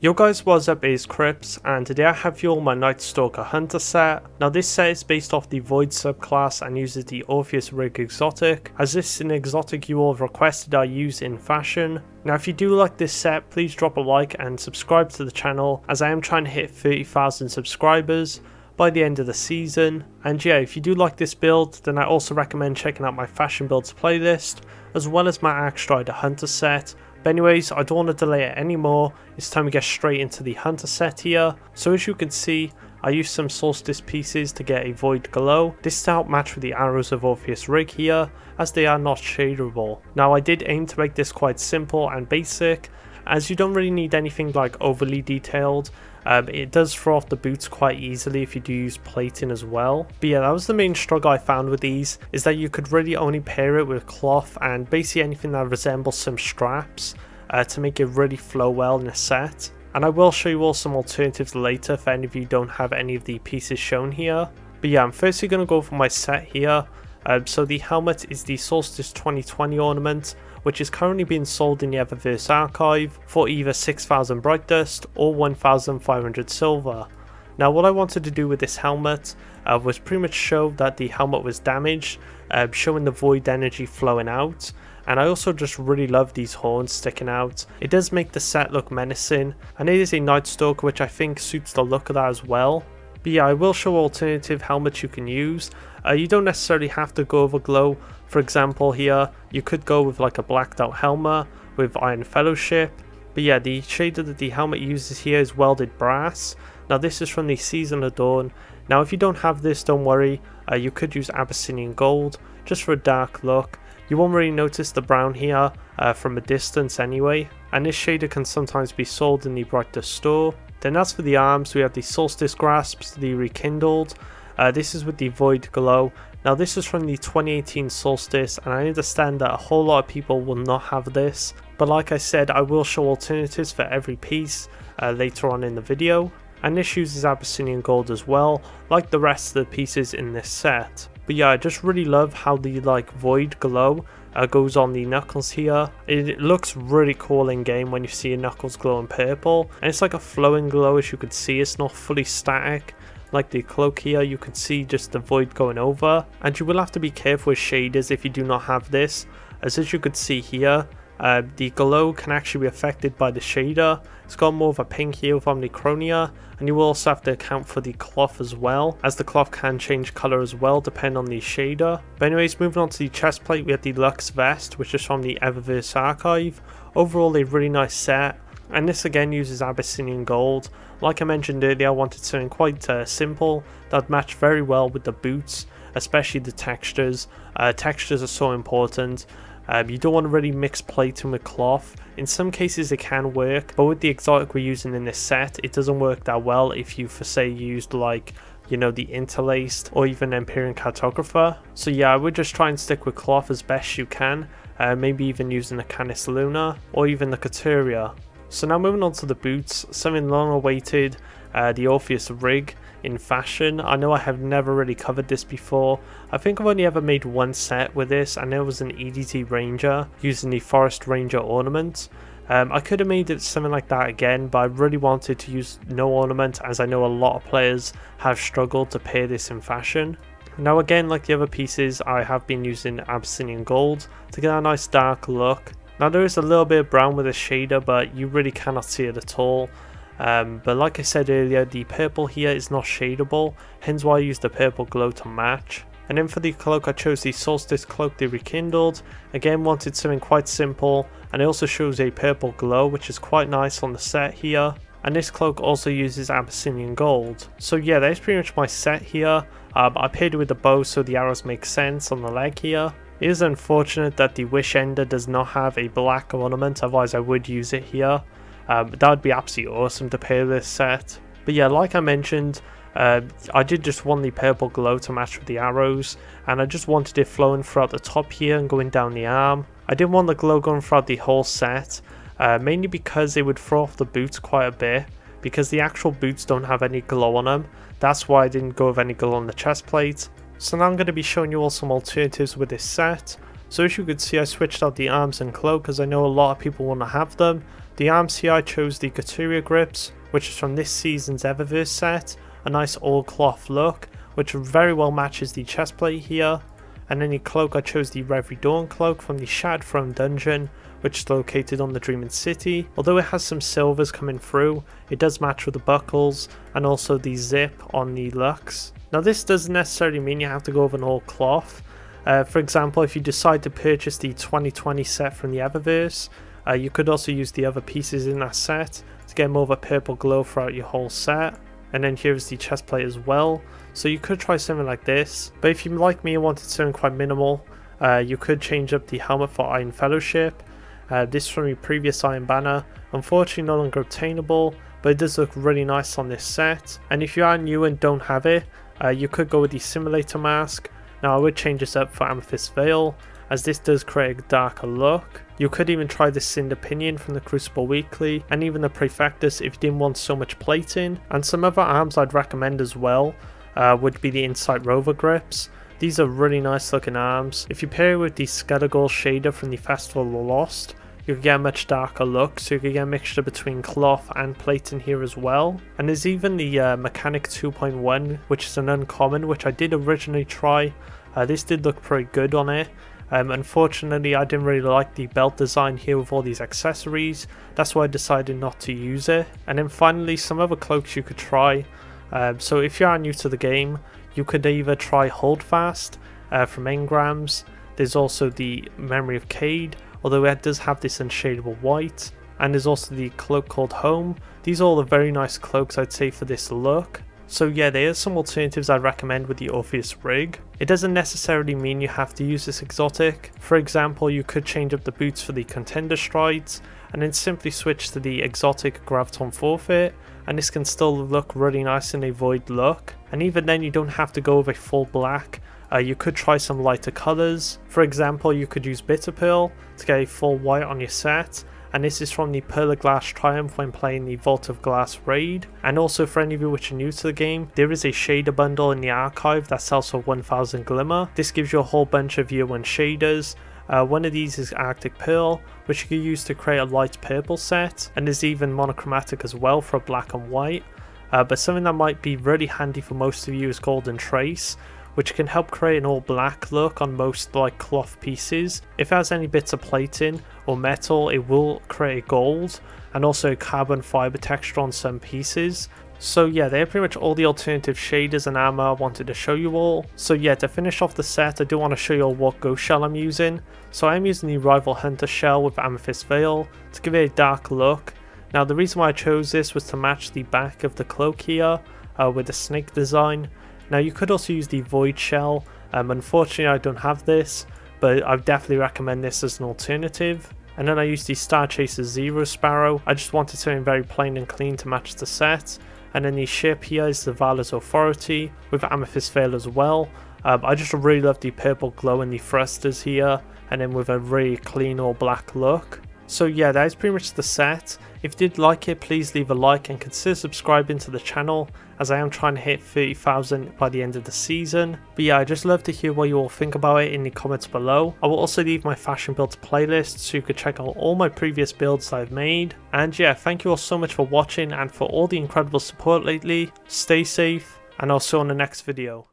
Yo guys, what's up, it's Krypz, and today I have you all my Night Stalker Hunter set. Now this set is based off the Void subclass and uses the Orpheus Rig exotic, as this is an exotic you all have requested I use in fashion. Now if you do like this set, please drop a like and subscribe to the channel, as I am trying to hit 30,000 subscribers by the end of the season. And yeah, if you do like this build, then I also recommend checking out my fashion builds playlist, as well as my Arcstrider Hunter set. But anyways, I don't want to delay it anymore, it's time to get straight into the Hunter set here. So as you can see, I used some Solstice pieces to get a Void glow. This is outmatched with the arrows of Orpheus Rig here, as they are not shaderable. Now I did aim to make this quite simple and basic, as you don't really need anything like overly detailed. It does throw off the boots quite easily if you do use plating as well. But yeah, that was the main struggle I found with these, is that you could really only pair it with cloth and basically anything that resembles some straps to make it really flow well in a set. And I will show you all some alternatives later if any of you don't have any of the pieces shown here. But yeah, I'm firstly going to go for my set here. So the helmet is the Solstice 2020 ornament, which is currently being sold in the Eververse archive for either 6,000 bright dust or 1,500 silver. Now what I wanted to do with this helmet was pretty much show that the helmet was damaged, showing the void energy flowing out, and I also just really love these horns sticking out. It does make the set look menacing, and it is a Night Stalker, which I think suits the look of that as well. But yeah, I will show alternative helmets you can use. You don't necessarily have to go over glow. For example here, you could go with like a blacked out helmet with Iron Fellowship. But yeah, the shader that the helmet uses here is Welded Brass. Now this is from the Season of Dawn. Now if you don't have this, don't worry. You could use Abyssinian Gold just for a dark look. You won't really notice the brown here from a distance anyway. And this shader can sometimes be sold in the Prefectus store. Then as for the arms, we have the Solstice Grasps, the Rekindled. This is with the Void Glow. Now this is from the 2018 Solstice, and I understand that a whole lot of people will not have this, but like I said, I will show alternatives for every piece later on in the video. And this uses Abyssinian Gold as well, like the rest of the pieces in this set. But yeah, I just really love how the Void Glow goes on the knuckles here. It looks really cool in game when you see your knuckles glowing purple, and it's like a flowing glow. As you can see, it's not fully static like the cloak here. You can see just the void going over, and you will have to be careful with shaders if you do not have this, as you could see here. The glow can actually be affected by the shader. It's got more of a pink here from the Chronia, and you will also have to account for the cloth as well, as the cloth can change colour as well depending on the shader. But anyways, moving on to the chest plate, we have the Luxe Vest, which is from the Eververse archive. Overall a really nice set, and this again uses Abyssinian Gold. Like I mentioned earlier, I wanted something quite simple that matched very well with the boots, especially the textures. Textures are so important. You don't want to really mix plating with cloth. In some cases it can work, but with the exotic we're using in this set, it doesn't work that well if you, for say, used like, you know, the interlaced or even Empyrean Cartographer. So yeah, I would just try and stick with cloth as best you can, maybe even using the Canis Luna or even the Caturia. So now moving on to the boots, something long awaited, the Orpheus Rig in fashion. I know I have never really covered this before. I think I've only ever made one set with this, and it was an EDT Ranger using the Forest Ranger ornament. I could have made it something like that again, but I really wanted to use no ornament, as I know a lot of players have struggled to pair this in fashion. Now again, like the other pieces, I have been using Abyssinian Gold to get a nice dark look. Now there is a little bit of brown with a shader, but you really cannot see it at all. But like I said earlier, the purple here is not shadable, hence why I used the purple glow to match. And then for the cloak, I chose the Solstice Cloak, the Rekindled. Again, wanted something quite simple, and it also shows a purple glow, which is quite nice on the set here. And this cloak also uses Abyssinian Gold. So yeah, that's pretty much my set here. I paired it with the bow so the arrows make sense on the leg here. It is unfortunate that the Wish Ender does not have a black ornament, otherwise I would use it here. That would be absolutely awesome to pair this set. But yeah, like I mentioned, I did just want the purple glow to match with the arrows, and I just wanted it flowing throughout the top here and going down the arm. I didn't want the glow going throughout the whole set, mainly because it would throw off the boots quite a bit, because the actual boots don't have any glow on them. That's why I didn't go with any glow on the chest plate. So now I'm going to be showing you all some alternatives with this set. So as you can see, I switched out the arms and cloak, as I know a lot of people want to have them, The arms here I chose the Caturia Grips, which is from this season's Eververse set, a nice all cloth look, which very well matches the chestplate here. And in the cloak I chose the Reverie Dawn cloak from the Shattered Throne dungeon, which is located on the Dreaming City. Although it has some silvers coming through, it does match with the buckles and also the zip on the Luxe. Now this doesn't necessarily mean you have to go with an all cloth. For example, if you decide to purchase the 2020 set from the Eververse, you could also use the other pieces in that set to get more of a purple glow throughout your whole set. And then here is the chestplate as well, so you could try something like this. But if you like me and wanted something quite minimal, you could change up the helmet for Iron Fellowship. This from your previous Iron Banner, unfortunately no longer obtainable, but it does look really nice on this set. And if you are new and don't have it, you could go with the Simulator Mask. Now I would change this up for Amethyst Veil, as this does create a darker look. You could even try the Cinder Pinion from the Crucible Weekly, and even the Prefectus if you didn't want so much plating. And some other arms I'd recommend as well would be the Insight Rover Grips. These are really nice looking arms. If you pair it with the Scudigol shader from the Festival of the Lost, you can get a much darker look, so you can get a mixture between cloth and plating here as well. And there's even the Mechanic 2.1, which is an uncommon, which I did originally try. This did look pretty good on it. Unfortunately I didn't really like the belt design here with all these accessories, that's why I decided not to use it. And then finally some other cloaks you could try, so if you are new to the game you could either try Holdfast from Engrams. There's also the Memory of Cade, although it does have this unshadable white, and there's also the cloak called Home. These are all the very nice cloaks I'd say for this look. So yeah, there are some alternatives I recommend with the Orpheus Rig. It doesn't necessarily mean you have to use this exotic. For example, you could change up the boots for the Contender Strides and then simply switch to the exotic Graviton Forfeit, and this can still look really nice in a Void look. And even then you don't have to go with a full black. You could try some lighter colours. For example, you could use Bitter Pearl to get a full white on your set, and this is from the Pearl of Glass Triumph when playing the Vault of Glass raid. And also for any of you which are new to the game, there is a shader bundle in the archive that sells for 1000 glimmer. This gives you a whole bunch of year 1 shaders. One of these is Arctic Pearl, which you can use to create a light purple set, and there's even monochromatic as well for black and white. But something that might be really handy for most of you is Golden Trace, which can help create an all black look on most like cloth pieces. If it has any bits of plating or metal, it will create a gold and also carbon fiber texture on some pieces. So yeah, they're pretty much all the alternative shaders and armor I wanted to show you all. So yeah, to finish off the set I do want to show you all what ghost shell I'm using. So I'm using the Rival Hunter shell with Amethyst Veil to give it a dark look. Now the reason why I chose this was to match the back of the cloak here with the snake design. Now you could also use the Void shell. Unfortunately I don't have this, but I would definitely recommend this as an alternative. And then I used the Star Chaser Zero Sparrow. I just wanted something very plain and clean to match the set. And then the ship here is the Vala's Authority with Amethyst Veil as well. I just really love the purple glow in the thrusters here, and then with a really clean all black look. So yeah, that is pretty much the set. If you did like it, please leave a like and consider subscribing to the channel, as I am trying to hit 30,000 by the end of the season. But yeah, I'd just love to hear what you all think about it in the comments below. I will also leave my fashion builds playlist so you could check out all my previous builds that I've made. And yeah, thank you all so much for watching and for all the incredible support lately. Stay safe, and I'll see you on the next video.